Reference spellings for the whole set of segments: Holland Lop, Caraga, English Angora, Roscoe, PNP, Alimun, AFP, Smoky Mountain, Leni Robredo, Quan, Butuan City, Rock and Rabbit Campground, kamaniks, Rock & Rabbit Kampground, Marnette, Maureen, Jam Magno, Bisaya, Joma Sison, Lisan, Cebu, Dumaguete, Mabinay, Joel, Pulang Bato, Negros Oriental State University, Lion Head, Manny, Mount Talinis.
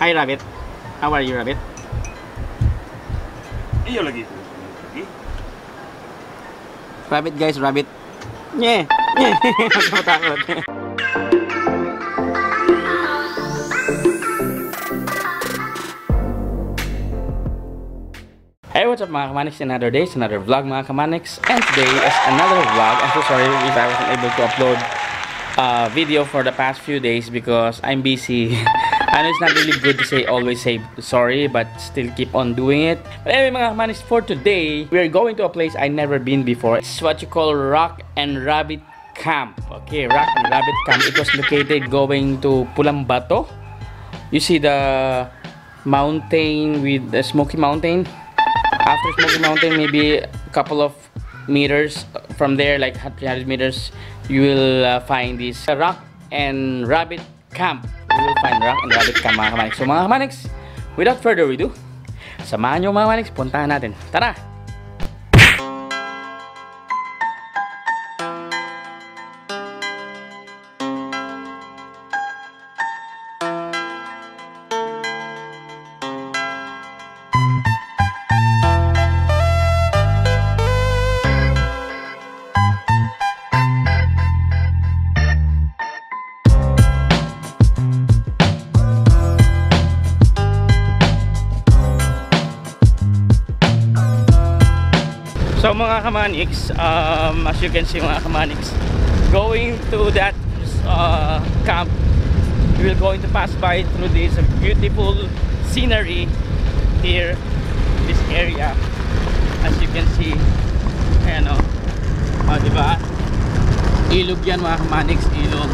Hi, Rabbit. How are you, Rabbit? Iyo lagi. Rabbit, guys, rabbit. Nye! Nye! Matakot. Hey, what's up mga kamaniks? Another day, another vlog mga kamaniks. And today is another vlog. I'm so sorry if I wasn't able to upload a video for the past few days because I'm busy. I know it's not really good to always say sorry, but still keep on doing it. But anyway mga kamaniks, for today, we're going to a place I've never been before. It's what you call Rock and Rabbit Camp. Okay, Rock and Rabbit Camp. It was located going to Pulang Bato. You see the mountain with the Smoky Mountain. After Smoky Mountain, maybe a couple of meters from there, like 300 meters, you will find this Rock and Rabbit Camp. You will find Rock and Rabbit Camp, mga kamaniks. So mga kamaniks, without further ado, samahan nyo mga kamaniks, puntahan natin. Tara! So mga kamaniks, as you can see mga kamaniks, going to that camp, we will going to pass by through this beautiful scenery here, this area, as you can see, ayan o, diba? Ilog yan mga kamaniks, ilog,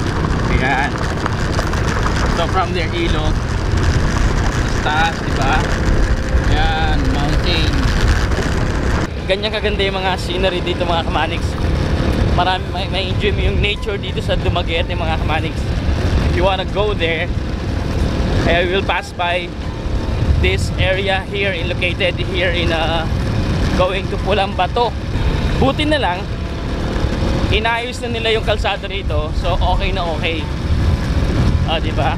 ayan, so from there ilog, sa taas diba, ayan, mountain. Ganyan kaganda yung mga scenery dito mga kamaniks. Marami may enjoy mo yung nature dito sa Dumaguete mga kamaniks. If you wanna go there, I will pass by this area here, located here in going to Pulang Bato. Buti na lang, inaayos na nila yung kalsado rito, so okay na okay. Di ba?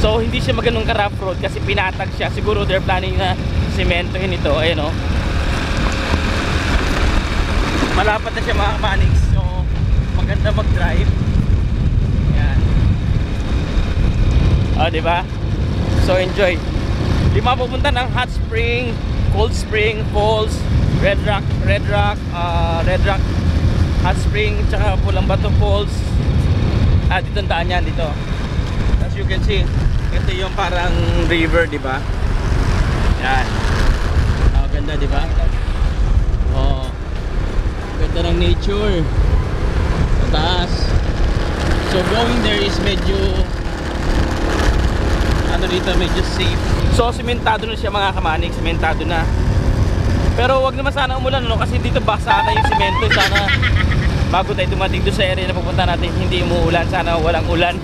So hindi siya maganong ka-rough road kasi pinatag siya. Siguro they're planning na sementohin ito, ayun o. Malapat na siya mga kamaniks, so maganda mag-drive. Ayan. O, diba? So, enjoy. Lima pupunta ng Hot Spring, Cold Spring, Falls, Red Rock, Hot Spring, tsaka Pulang Bato Falls. Dito ang daan yan, dito. As you can see, ito yung parang river, diba? Ayan. O, ganda, diba? O. Ganda ng nature sa taas, so going there is medyo ano dito, medyo safe, so simentado na siya mga kamanik, simentado na, pero wag naman sana umulan no? Kasi dito basa na yung simento, sana bago tayo dumating doon sa area na pupunta natin hindi umuulan, sana walang ulan.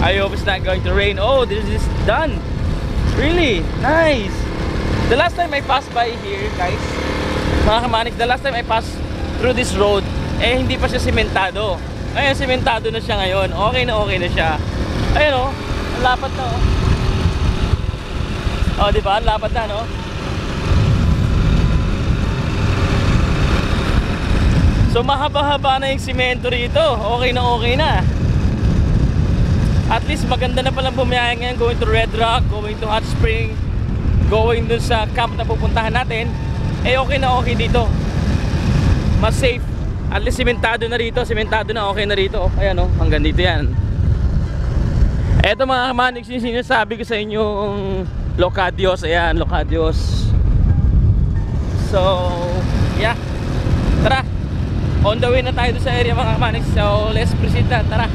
I hope it's not going to rain. Oh, this is done, really nice. The last time I passed by here guys mga kamanik, the last time I passed through this road, eh hindi pa siya simentado. Ngayon, simentado na siya ngayon. Okay na siya. Ayun o, ang lapat na o. O, diba? Ang lapat na, no? So, mahaba-haba na yung simento rito. Okay na, okay na. At least, maganda na palang bumiyahe ngayon. Going to Red Rock, going to Hot Spring, going dun sa camp na pupuntahan natin. Eh okay na okay dito, mas safe, at least simentado na rito, simentado na, okay na rito. Ayan o, hanggang dito yan. Eto mga kamaniks, yung sinasabi ko sa inyong Locadios, ayan, Locadios. So yeah, tara, on the way na tayo sa area mga kamaniks, so let's proceed na, tara.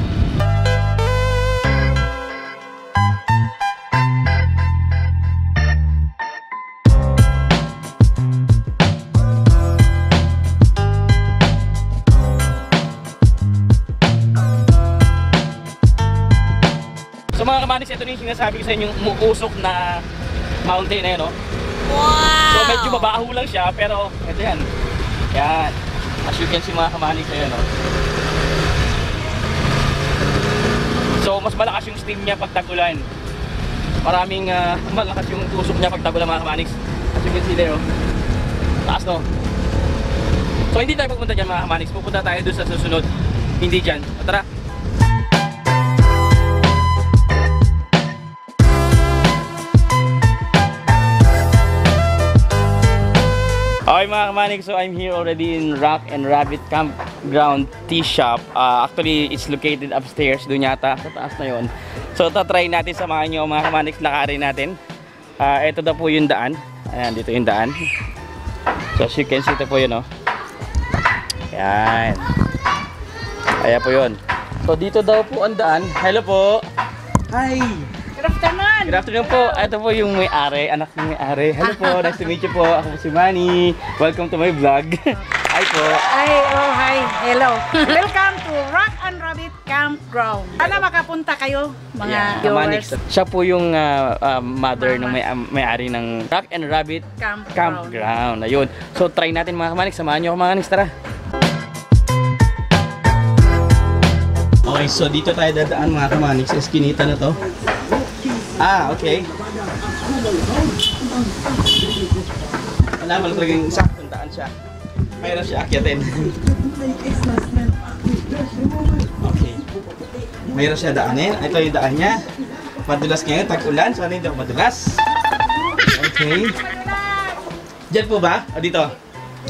Ito na yung sinasabi ko sa inyong umuusok na mountain na yun, no? Wow! So medyo mabaho lang siya, pero ito yan. Yan. As you can see mga kamanik na yun, no? So mas malakas yung steam niya pag tagulan. Maraming malakas yung tusok niya pag tagulan, mga kamaniks. As you can see there, oh. Taas, no? So hindi tayo pupunta dyan, mga kamaniks. Pupunta tayo doon sa susunod. Hindi dyan. Tara! Okay, mga kamaniks, so I'm here already in Rock and Rabbit Campground Tea Shop. Actually, it's located upstairs, doon yata, sa taas na yun. So tatry natin, samahan nyo, mga kamaniks, lakarin natin. Ito na po yung daan. Ayan, dito yung daan. So as you can see, ito po yun, oh. Ayan. Ayan po yun. So dito daw po ang daan. Hello po! Hi! Good afternoon po. Ito po yung may-ari, anak ng may-ari. Hello po, nice to meet you po. Ako po si Manny. Welcome to my vlog. Hi po. Hi, oh hi. Hello. Welcome to Rock and Rabbit Campground. Sana makapunta kayo, mga viewers. Siya po yung mother ng may-ari ng Rock and Rabbit Campground. Ayun. So try natin, mga kamanik. Samahan nyo ako, mga kamanik. Tara. Okay, so dito tayo dadaan, mga kamanik, sa eskinita na to. Ah, okay. Wala mo talagang saktong daan siya. Mayroon siya akyatin. Okay. Mayroon siya daanin. Ito yung daan niya. Madulas ngayon, tag-ulan. Sana hindi ako madulas. Okay. Diyan po ba? O dito?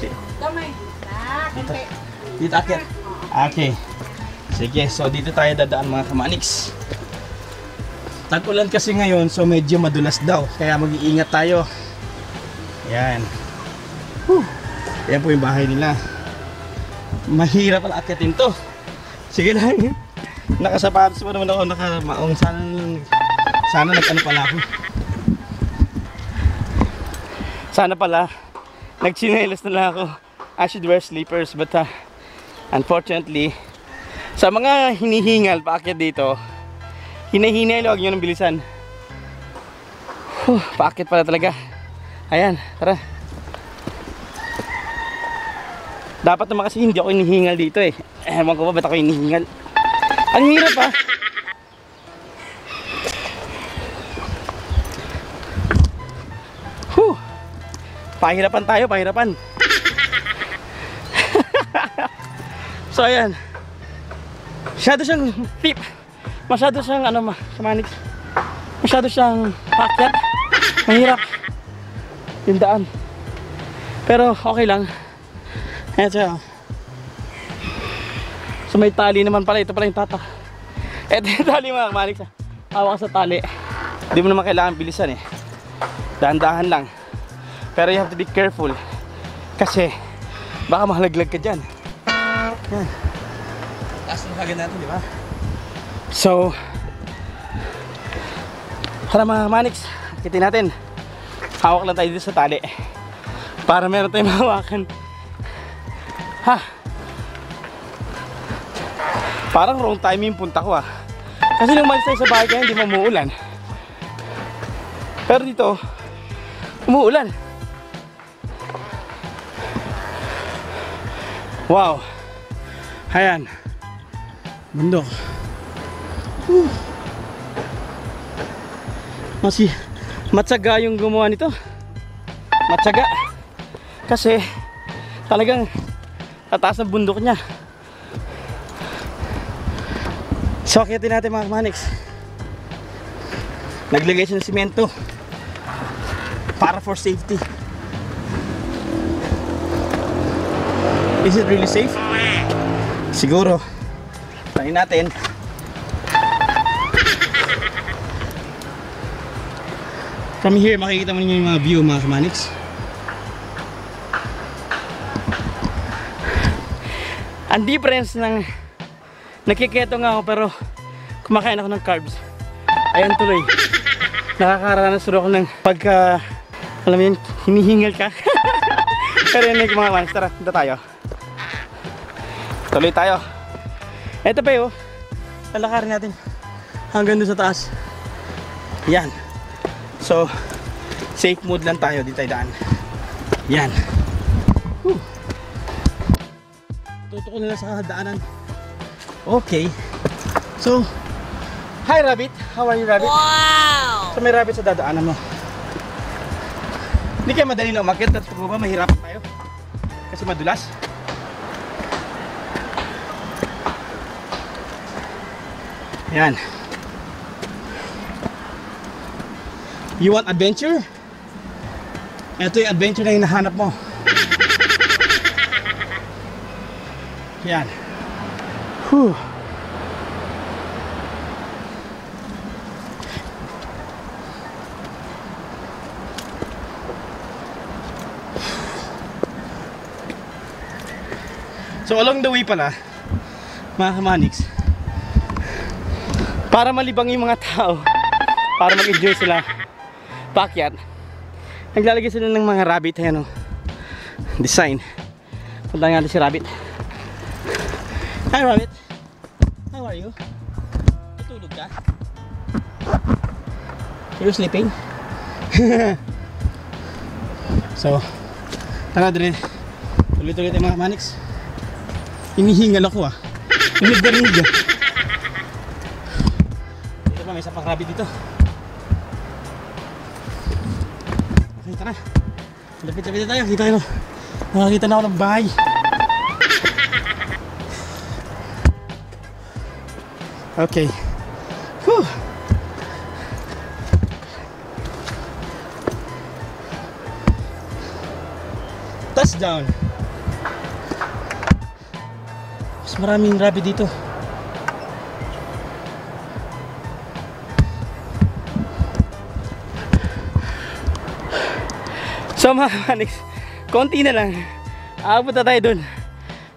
Dito. Dito akyat. Okay. Sige, so dito tayo dadaan, mga kamaniks. Tag-ulan kasi ngayon, so medyo madulas daw. Kaya mag-iingat tayo. Ayan. Whew. Ayan po yung bahay nila. Mahirap pala akitin to. Sige lang. Nakasapatos pa naman ako. Nakamaong. Sana nag-ano pala ako. Sana pala. Nag-chinelas na lang ako. I should wear sleepers. But unfortunately, sa mga hinihingal pa akit dito, hinay-hinay, huwag nyo ng bilisan. Paakit pala talaga. Ayan, tara. Dapat naman kasi hindi ako hinihingal dito, eh. Ewan ko ba, ba't ako hinihingal? Ang hirap, ha? Whew. Pahirapan tayo, pahirapan. So, ayan. Masyado siyang tip. Masyado siyang ano, samanik. Masyado siyang pakyat. Mahirap yung daan. Pero okay lang. Eto. So may tali naman pala. Ito pala yung tatak. Eto yung tali, mga kamanik. Hawak ka sa tali. Hindi mo naman kailangan bilisan, eh. Dahan-dahan lang. Pero you have to be careful. Kasi baka mahalaglag ka dyan. Yan. Taas ng hagin natin, di ba? So, tara, mga maniks, akitin natin. Hawak lang tayo dito sa tali para meron tayong mahawakan. Ha! Parang wrong timing punta ko, ah. Kasi nung malis tayo sa bahay kaya hindi mamuulan. Pero dito, umuulan. Wow! Ayan. Bundok. Masih matyaga yung gumawa nito. Matyaga. Kasi talagang tataas ang bundok niya. So akitin natin, mga kamaniks. Naglagay siya ng simento para for safety. Is it really safe? Siguro. Try natin. From here, makikita mo ninyo yung mga view, mga kamaniks. Ang difference ng nakiketo nga ako, pero kumakain ako ng carbs. Ayan tuloy. Nakakaranas rin ako ng pagka, alam mo yun, hinihingal ka. Pero yun, mga kamaniks, tara, dito tayo. Tuloy tayo. Eto pa yun, lalakarin natin hanggang doon sa taas. Yan. So, safe mode lang tayo. Di tayo daan. Yan. Whew. Tutok na lang sa daanan. Okay. So, Hi, Rabbit. How are you, Rabbit? Wow! So may Rabbit sa dadaanan mo. Hindi kayo madali na umakit at pag mahirapan tayo. Kasi madulas. Ayan. You want adventure? Ito yung adventure na hinahanap mo. Ayan. Whew. So along the way pala, mga kamaniks, para malibang yung mga tao, para mag-enjoy sila paakyat, naglalagay sila ng mga rabbit, ayan o, design. Punta nga si Rabbit. Hi Rabbit, how are you? Tutulog ka? Are you sleeping? So, tara dali, tuloy-tuloy tayo mga kamaniks. Inihingal ako ah. Inigdarig ah. Dito ba, may isang pang-rabbit dito. Okay, tara. Lapit-lapit na tayo. Kita kayo. Nakakita na ako ng bahay. Okay. Whew. Touchdown. Maraming rabbit dito. So mga manik, konti na lang. Aabot na tayo dun.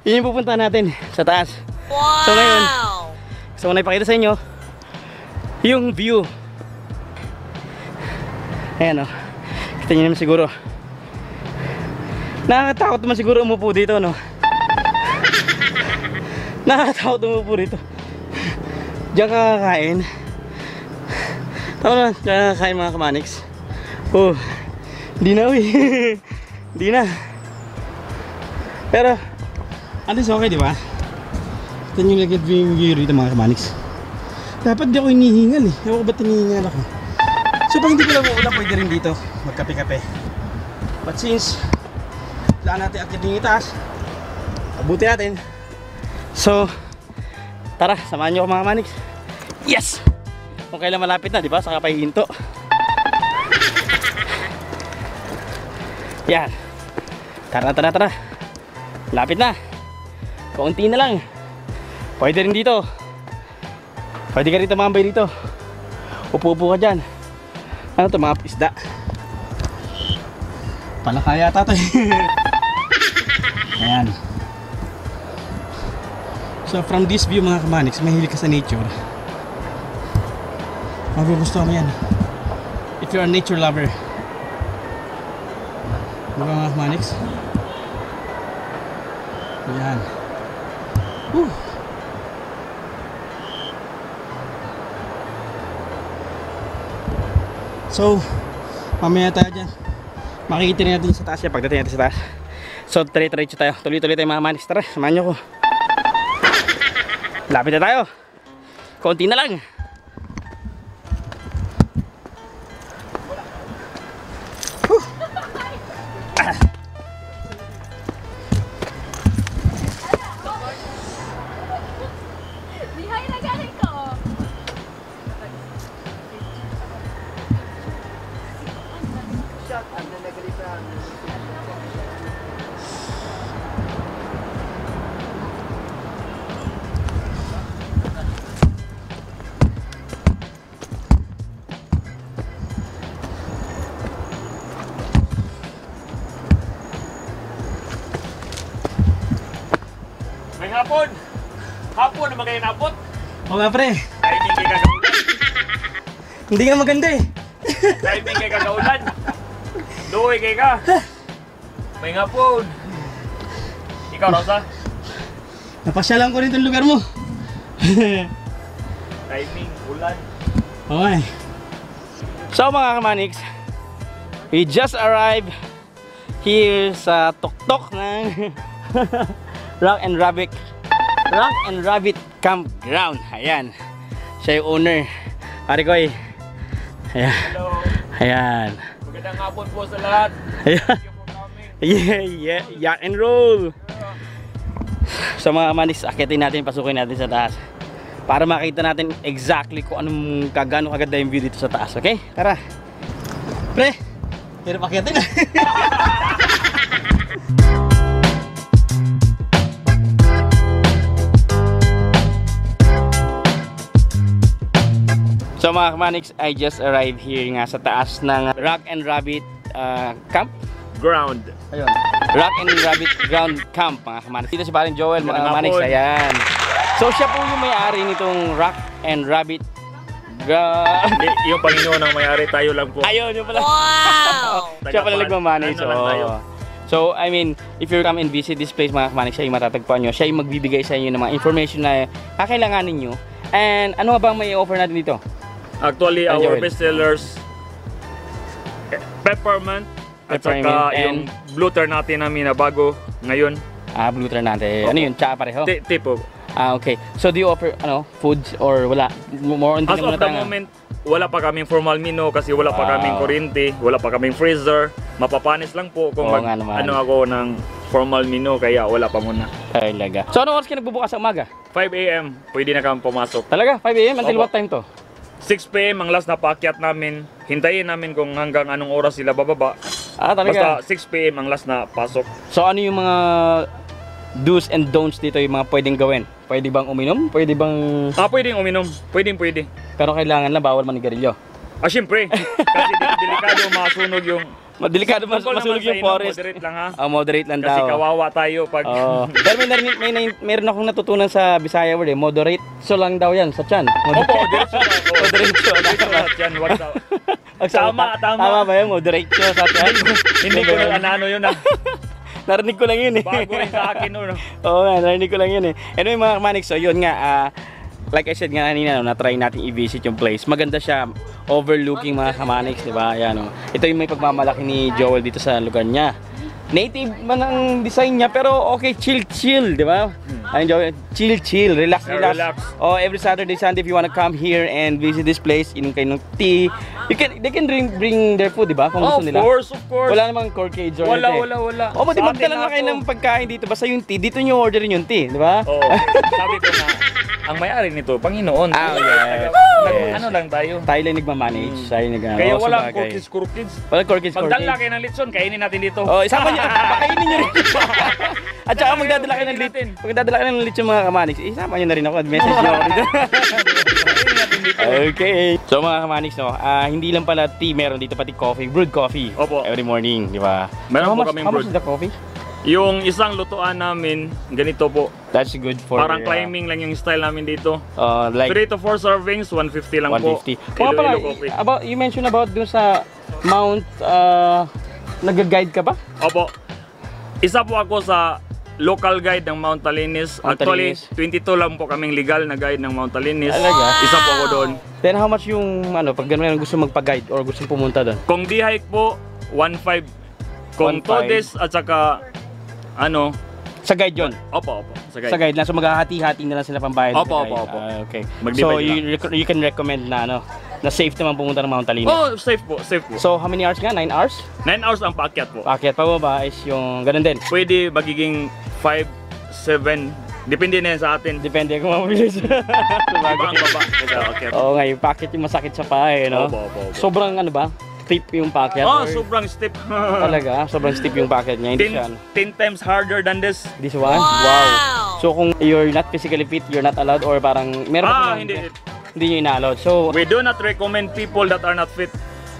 Yun yung pupunta natin sa taas. Wow! So ngayon, gusto ko na ipakita sa inyo yung view. Ayan o. Kita nyo naman siguro. Nakakatakot naman siguro umupo dito, no? Nakakatakot umupo rito. Diyan ka kakain. Tama naman, diyan ka kakain mga kamaniks. Oh, di na uwi. Di na. Pero, at least okay, di ba? Ito yung nag-get view rito mga kamaniks. Dapat di ako hinihingal eh. Ewan ko ba't hinihingal ako. So pag hindi ko lang uulang, pwede rin dito magkape-kape. But since, laan natin akit yung itaas, abuti natin. So, tara, samahan nyo ako mga maniks. Yes! Kung kailan malapit na, di ba? Saka pahihinto. Yan. Tara, tara, tara. Malapit na. Kaunti na lang. Pwede rin dito. Pwede ka rito mamambay dito. Upo-upo ka dyan. Ano to, mga isda? Palakaya tato. Ayan. So from this view mga kamaniks, mahilig ka sa nature, magugustuhan mo yan if you're a nature lover, diba mga kamaniks? Ayan. Woo. So mamaya tayo dyan, makikita rin natin sa taas yan pagdating natin sa taas. So tari-tari tayo, tuloy-tuloy tayo mga kamaniks. Tara, samahan nyo ko. Lapit na tayo. Konti na lang. Hapon. Hapon, na magandang abot. O nga pre. Diving kay kagaulan. Hindi nga maganda eh. Diving kay kagaulan. Duwi kay ka. May hapon. Ikaw, Rosa? Napasyalan ko rin itong lugar mo. Diving, ulan. Okay. So mga kamaniks, we just arrived here sa tuktok ng Rock and Rabbit Campground. Ayan. Siya yung owner. Pare ko eh. Ayan. Hello. Ayan. Magandang hapon po sa lahat. Ayan. Yeah, and roll. So mga manis, akitin natin, pasukin natin sa taas. Para makita natin exactly kung anong kagano kaganda yung view dito sa taas, okay? Tara. Pre, hirap akitin. So mga manix, I just arrived here nga sa taas ng Rock and Rabbit Campground. Ayun. Rock and Rabbit Ground Camp, mga manix. Dito si Paring Joel, mga manix, ayan. So siya po yung may-ari nitong Rock and Rabbit yung Panginoon ang may-ari, tayo lang po. Ayun, yung pala. Wow! Siya pala nagmamanage. So, I mean, if you come and visit this place, mga manix, siya yung matatagpuan nyo. Siya yung magbibigay sa inyo ng mga information na kakailanganin nyo. And ano ba may offer natin dito? Actually, our best sellers peppermint at saka yung bluter natin namin na bago ngayon. Ah, bluter natin. Ano yun? Tsaka pareho? Tipo. Ah, okay. So do you offer ano, foods or wala? More on as of the moment, wala pa kaming formal menu kasi wala pa kaming kuryente, wala pa kaming freezer. Mapapanis lang po kung ano ako ng formal menu kaya wala pa muna. Talaga. So ano oras ka nagbubukas sa umaga? 5 a.m. Pwede na kami pumasok. Talaga? 5 a.m. Until what time to? 6 p.m. ang last na paakyat namin. Hintayin namin kung hanggang anong oras sila bababa. Ah, talaga? Basta 6 p.m. ang last na pasok. So ano yung mga do's and don'ts dito, yung mga pwedeng gawin? Pwede bang uminom? Pwede bang... Ah, pwedeng uminom. Pwede. Pero kailangan lang bawal manigarilyo. Ah, syempre. Kasi delikado masunog yung... Delikado masunog yung forest. Moderate lang ha. Oh, moderate lang daw. Kasi kawawa tayo pag... Oh. Pero meron akong natutunan sa Bisaya word eh. Moderate. So lang daw yan sa tiyan. Opo, moderate so lang. Moderate so lang sa tiyan. Wag daw. Tama. Tama ba yan? Moderate so sa tiyan. Hindi ko na ano yun ha. Narinig ko lang yun eh. Bago rin sa akin no? Oo nga, narinig ko lang yun eh. Anyway mga manik, so yun nga, like I said nga kanina, na-try natin i-visit yung place. Maganda siya, overlooking mga kamaniks, di ba? Ayan, oh. Ito yung may pagmamalaki ni Joel dito sa lugar niya. Native man ang design niya, pero okay, chill, di ba? Ayun Joel, chill, relax. Oh, every Saturday, Sunday, if you wanna come here and visit this place, inom kayo ng tea. They can bring their food, di ba? Kung gusto nila. Of course. Wala namang corkage or anything. Wala. Oh, di ba magdala kayo ng pagkain dito? Basta yung tea, dito nyo orderin yung tea, di ba? Oo, sabi ko na. Ang may-ari nito, Panginoon. Ah, yes. Ano lang tayo? Tayo lang nagmamanage. Kaya walang corkage. Walang corkage. Magdala kayo ng litson, kainin natin dito. Oh, isama nyo. Pakainin nyo rin. At saka magdadala kayo ng litson. Magdadala kayo ng litson mga kamanix. Isama nyo na rin ako. Message nyo ako dito. Okay. So mga kamanix, hindi lang pala tea meron dito, pati coffee. Brewed coffee. Opo. Every morning, di ba? Meron po kaming brewed. How much is the coffee? Yung isang lutuan namin, ganito po. That's good for... Parang climbing lang yung style namin dito. 3 to 4 servings, 150 lang po. 150. Oh, pala, you mentioned about dun sa Mount... nag-guide ka ba? Opo. Isa po ako sa local guide ng Mount Talinis. Actually, 22 lang po kaming legal na guide ng Mount Talinis. Wow. Isa po ako doon. Then how much yung... Pag gano'n gusto magpa-guide or gusto pumunta doon? Kung di-hike po, 1.5. Kung todes at saka... Ano? Sa guide yun? Opo. Sa guide lang. So maghahati-hati na lang sila pambayad. Opo. Okay. So you can recommend na ano? Na safe naman pumunta ng Mount Talinis? Oh, safe po. So how many hours nga? 9 hours? 9 hours ang paakyat po. Paakyat pa ba is yung ganun din? Pwede magiging 5, 7, depende na sa atin. Depende kung mabilis. Ibang baba. Oo nga, yung paakyat yung masakit sa paa eh, no? Opo. Sobrang ano ba? Steep yung packet. Oh, sobrang steep. Talaga, sobrang steep yung packet niya. 10 times harder than this. This one? Wow. So kung you're not physically fit, you're not allowed or parang meron hindi nyo ina-allowed. So we do not recommend people that are not fit.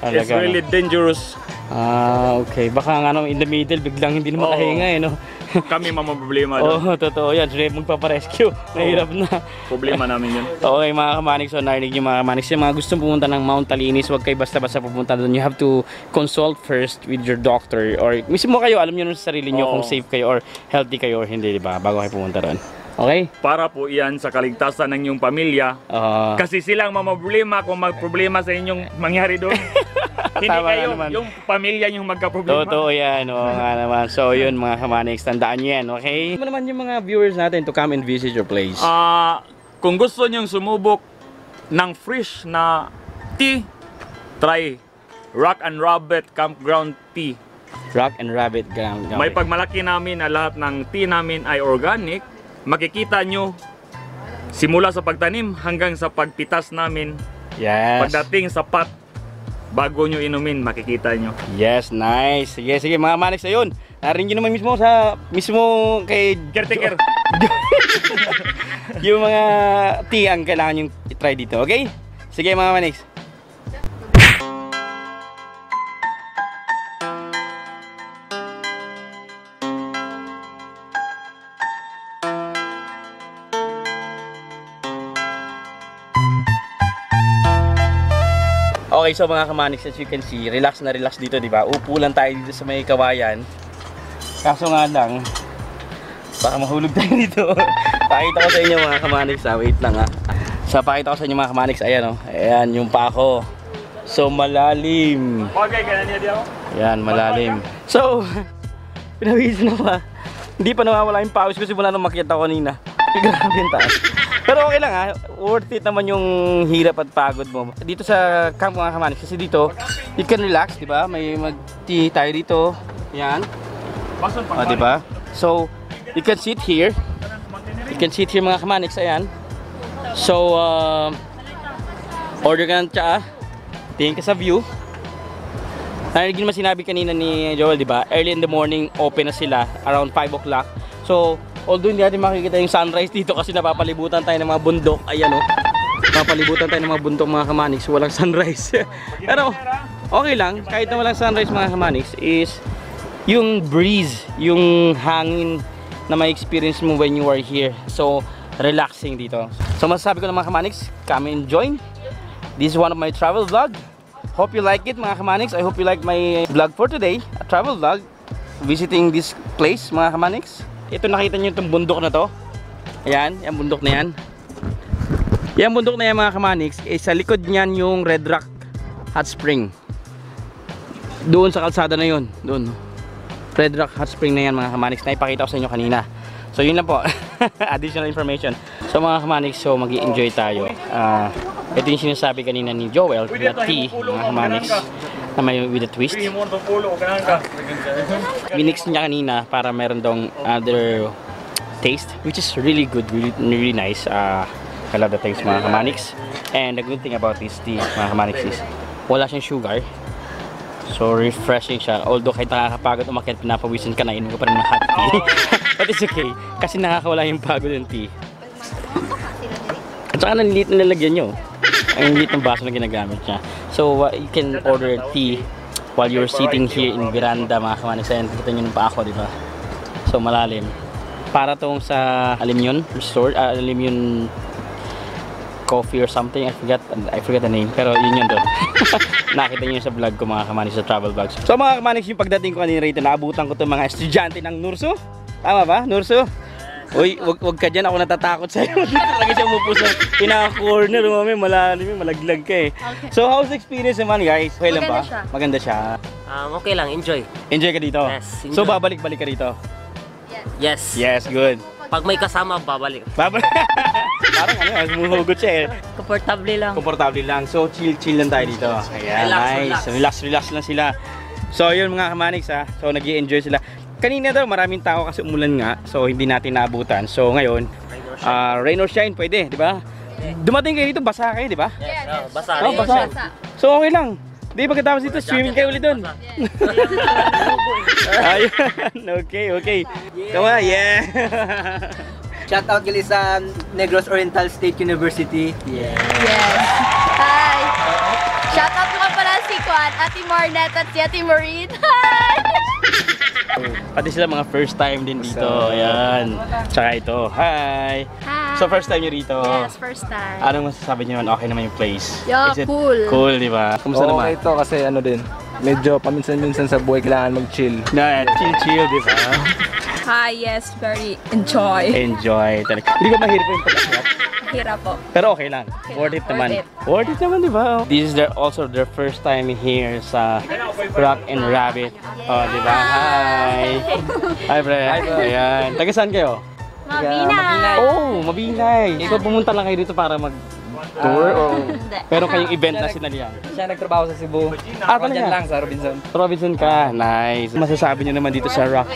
Talaga, it's really dangerous. Ah, okay. Baka nga in the middle biglang hindi na makahinga eh, no? Kami mamaproblema doon. Oo, totoo yan. So, magpaparescue. Nahirap na. Problema namin yun. Okay, mga kamanix. So, narinig nyo mga kamanix. Yung mga gustong pumunta ng Mount Talinis, huwag kayo basta-basta pupunta doon. You have to consult first with your doctor. Or, mismo kayo, alam nyo sa sarili nyo kung safe kayo or healthy kayo or hindi, di ba? Bago kayo pumunta doon. Okay? Para po iyan sa kaligtasan ng inyong pamilya. Kasi silang mamaproblema kung magproblema sa inyong mangyari doon. Hindi kayo, yung pamilya nyo magka-problema. Totoo yan, oo nga naman. So yun mga kamanix, tandaan nyo yan, okay? Ano naman yung mga viewers natin to come and visit your place? Kung gusto nyo sumubok ng fresh na tea, try Rock and Rabbit Campground Tea. Rock and Rabbit Campground. May pagmalaki namin na lahat ng tea namin ay organic. Makikita nyo simula sa pagtanim hanggang sa pagpitas namin. Yes. Pagdating sa pot, bago nyo inumin, makikita nyo. Yes, nice. Sige, sige, mga Manix, ayun. Narinig nyo naman mismo sa, kay caretaker. Yung mga tea ang kailangan yung i-try dito, okay? Sige, mga Manix. Okay, so mga kamanix, as you can see, relax na relax dito, di ba? Upo lang tayo dito sa may kawayan. Kaso nga lang, baka mahulog tayo dito. Pakita ko sa inyo mga kamanix, wait lang ha. So, pakita ko sa inyo mga kamanix, ayan o. Ayan, yung pa ako. So, malalim. Okay, kaya niya di ako. Ayan, malalim. So, pinawisan na pa. Hindi pa nawawala yung pawis ko simula nung makita ko nina. Grabe yung taas. Pero okay lang ha, worth it naman yung hirap at pagod mo. Dito sa camp mga kamanix, kasi dito, you can relax, di ba? May mag-tea tayo dito. Yan. O, di ba? So, you can sit here. You can sit here mga kamanix, ayan. So, order ka ng tsaa. Tingin ka sa view. Narinig naman sinabi kanina ni Joel, di ba? Early in the morning, open na sila. Around 5 o'clock. So, although hindi natin makikita yung sunrise dito kasi napapalibutan tayo ng mga bundok. Ayan o. Napapalibutan tayo ng mga bundok mga kamanix. Walang sunrise. Pero okay lang. Kahit na walang sunrise mga kamanix is yung breeze, yung hangin na may experience mo when you are here. So, relaxing dito. So, masasabi ko ng mga kamanix, come and join. This is one of my travel vlog. Hope you like it mga kamanix. I hope you like my vlog for today. A travel vlog. Visiting this place mga kamanix. Ito nakita nyo itong bundok na to. Ayan, yung bundok na yan. Yung bundok na yan mga kamanix, eh, sa likod nyan yung Red Rock Hot Spring. Doon sa kalsada na yun. Doon. Red Rock Hot Spring na yan mga kamanix. Naipakita ko sa inyo kanina. So yun lang po. Additional information. So mga kamanix, so mag-i-enjoy tayo. Ito yung sinasabi kanina ni Joel, na tea mga kamanix. Na may with a twist. Minix niya kanina para meron dong other taste which is really good, really nice. I love the taste mga kamanix. And the good thing about this tea mga kamanix is wala siyang sugar. So refreshing siya. Although kahit nakakapagod umakyat, pinapawisan ka na, inom ka pa rin ng hot tea. But it's okay kasi nakakawala yung pagod ng tea. At saka nalilit na lalagyan nyo. Ang liit ng baso na ginagamit niya. So, you can order tea while you're sitting here in veranda, mga kamanix. Ayan, kita nyo pa ako, diba? So, malalim. Para tong sa Alimun Resort, Alimun Coffee or something. I forgot the name. Pero, yun yun doon. Nakita nyo sa vlog ko, mga kamanix, sa travel vlogs. So, mga kamanix, yung pagdating ko kanina rito, naabutan ko itong mga estudyante ng Nurso. Tama ba, Nurso? Uy, wag ka dyan, ako natatakot sa'yo. Talaga siya umupo sa pinaka-corner. Mami, malalim, malaglag ka eh. Okay. So, how's the experience naman guys? Okay lang ba? Maganda siya. Okay lang, enjoy. Enjoy ka dito? Yes, enjoy. So, babalik-balik ka dito? Yes. Yes, good. Pag may kasama, babalik. Babalik? Parang ano, muhugot siya eh. Comfortable lang. Comfortable lang. So, chill-chill lang tayo dito. Ayan, relax, nice. Relax lang sila. So, yun mga kamanix ha. So, nag-i-enjoy sila. Kanina daw maraming tao kasi umulan nga, so hindi natin naabutan. So ngayon, rain or shine pwede, di ba? Yeah. Dumating kayo dito, basa kayo, di ba? Yes, no, basa. Oh, basa. So okay lang. Di pagkatapos dito, swimming kayo ulit doon. Yes. Okay. Come on, yeah. Shout out kay Lisan, Negros Oriental State University. Yeah. Yes. Hi. Shout out ko pala si Quan, Ate Marnette at si Ate Maureen. Hi. Pati sila mga first time din dito. Ayan. Tsaka ito. Hi! Hi! So first time nyo rito? Yes, first time. Anong masasabi nyo? Okay naman yung place? Yeah, cool. Cool, di ba? Kumusta naman? Okay ito kasi ano din, medyo paminsan-minsan sa buhay kailangan mag-chill. Chill, di ba? Hi, yes. Very enjoy. Enjoy talaga. Hindi ba mahirap yung pag-akyat? Hirap po. Pero okay lang. Worth it naman. Worth it naman, di ba? This is also their first time here sa Rock and Rabbit. Oh, di ba? Hi! Hi, pre. Ayan. Taga saan kayo? Mabinay. Oh, Mabinay. So, pumunta lang kayo dito para mag tour o pero kayong event na sinalihan? Siya nagtrabaho sa Cebu. Ah, talaga? Diyan lang sa Robinson. Robinson ka, nice. Masasabi niyo naman dito sa Rock.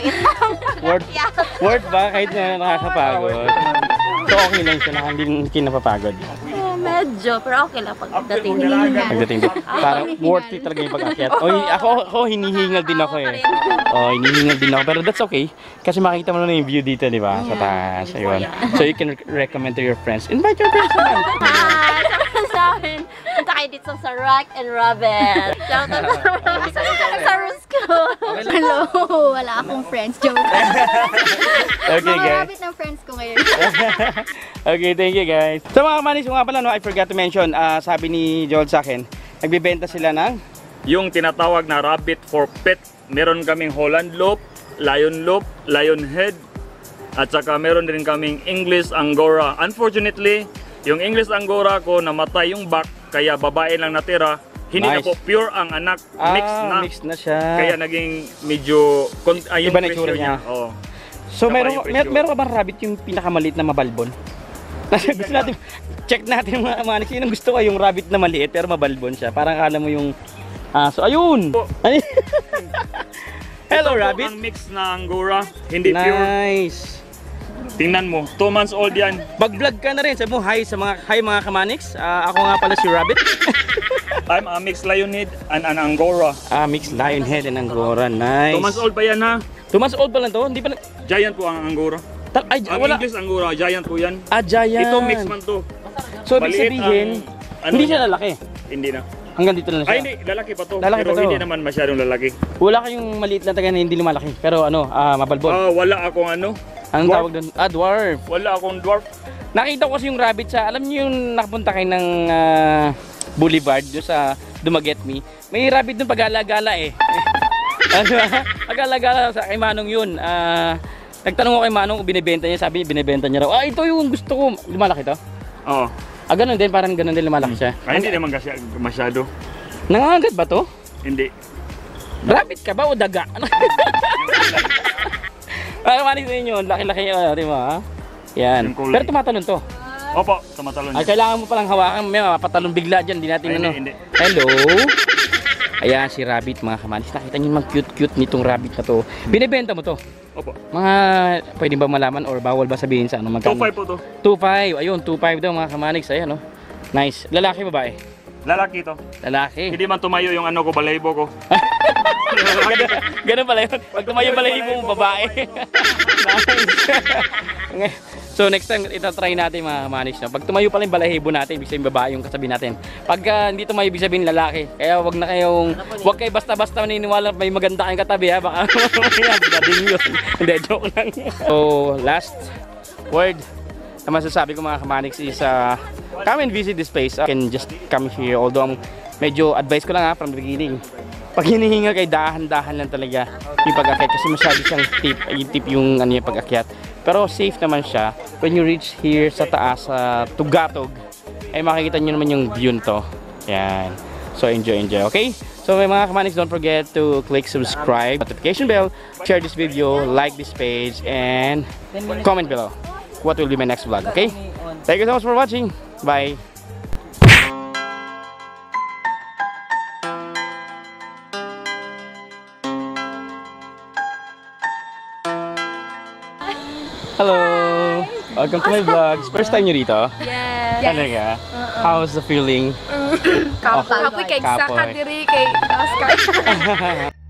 Word ba? Kahit na nakakapagod. So okay lang siya, hindi kinapapagod. Medyo, pero okay lang pagdating din. Pagdating din. Parang worth it talaga yung pag-akyat. Ako hinihingal din ako eh. Oh, hinihingal din ako. Pero that's okay. Kasi makikita mo na yung view dito, di ba? Sa taas. Ayun. So you can recommend to your friends. Invite your friends naman. Hi! Sabi sa akin, punta kayo dito sa Rock and Rabbit. Shout out sa Roscoe. Hello! Wala akong friends. Joke. Okay guys. Rabbit ng friends ko ngayon. Okay, thank you guys. So mga kamanis, kung nga pala, no, I forgot to mention, sabi ni Joel sa akin, nagbibenta sila ng? Yung tinatawag na rabbit for pet. Meron kaming Holland Lop, Lion Head, at saka meron din kaming English Angora. Unfortunately, yung English Angora ko namatay yung back, kaya babae lang natira. Hindi nice. Na po pure ang anak, mix na siya. Kaya naging medyo, yung pressure niya. Oh. So meron ka bang rabbit yung pinakamalit na mabalbon? Natin, check natin mga manik, yun ang gusto ko, yung rabbit na maliit pero mabalbon siya. Parang kala mo yung aso. Ayun! Oh. Hello rabbit! Ang mix na Angora, hindi nice. Pure. Nice! Tingnan mo, 2 months old yan. Mag-vlog ka na rin, sabi mo, hi mga kamaniks, ako nga pala si Rabbit. I'm a mixed lion head and an Angora. Ah, mixed lion head and Angora, nice. 2 months old pa yan ha? 2 months old pa lang to? Hindi pa giant po ang Angora. Ang English Angora, giant po yan. Ah, giant. Ito mix man to. So, ibig sabihin, hindi siya lalaki? Hindi na. Hanggang dito na siya? Ay, hindi. Lalaki pa to. Lalaki pero pa to. Hindi naman masyadong lalaki. Wala kayong maliit na taga na hindi lumalaki. Pero ano, mabalbon? Wala akong ano. Anong dwarf? Tawag doon? Ah, dwarf. Wala akong dwarf. Nakita ko kasi yung rabbit sa, alam niyo yung nakapunta kayo ng boulevard doon sa Dumaguete. May rabbit doon pag-alagala eh. Ano ba? Pag-alagala sa kay Manong yun. Nagtanong ko kay Manong kung binibenta niya, sabi niya binibenta niya raw. Ah, ito yung gusto ko. Lumalaki to? Oo. Ah, ganun din, parang ganun din lumalaki siya. Ay, hindi naman kasi masyado. Nangangagat ba to? Hindi. Rabbit ka ba o daga? Parang manis na yun, laki-laki yun, di ba? Yan. Pero tumatalon to? Opo, tumatalon. Ay, kailangan mo palang hawakan, may mapatalon bigla dyan, di natin ano. Hindi. Hello? Ayan si Rabbit mga kamanis. Nakita niyo yung cute-cute nitong rabbit na to. Binibenta mo to? Opo. Mga pwede ba malaman or bawal ba sabihin sa ano? 2.5 po to. 2.5. Ayun, 2.5 daw mga kamanis. Ayan o. Oh. Nice. Lalaki babae? Lalaki to. Lalaki. Hindi man tumayo yung ano ko, balahibo ko. Ganun pala yun. Pag tumayo balahibo mo, babae. Nice. So next time itatry natin mga kamanis, no? Pag tumayo pala yung balahibo natin, ibig sabihin babae yung kasabi natin. Pag hindi tumayo, ibig sabihin lalaki. Kaya wag kayo basta-basta maniniwala may maganda kayong katabi ha, baka dading yun. Hindi, joke lang. So last word na masasabi ko mga kamanis is come and visit this place. You can just come here, although medyo advice ko lang ha from the beginning. Pag hinihinga kay dahan-dahan lang talaga yung pag-akyat kasi masyado siyang tip yung ano yung pag-akyat. Pero safe naman siya. When you reach here sa taas sa Tugatog ay makikita niyo naman yung view nito. Yan. So enjoy, okay? So mga kamanis, don't forget to click subscribe, notification bell, share this video, like this page and comment below what will be my next vlog, okay? Thank you so much for watching. Bye. Hello! Hi. Welcome to my vlogs. First time nyo dito? Yes. Talaga? How's the feeling? Kapoy. Kapoy kay Saka diri kay Oscar.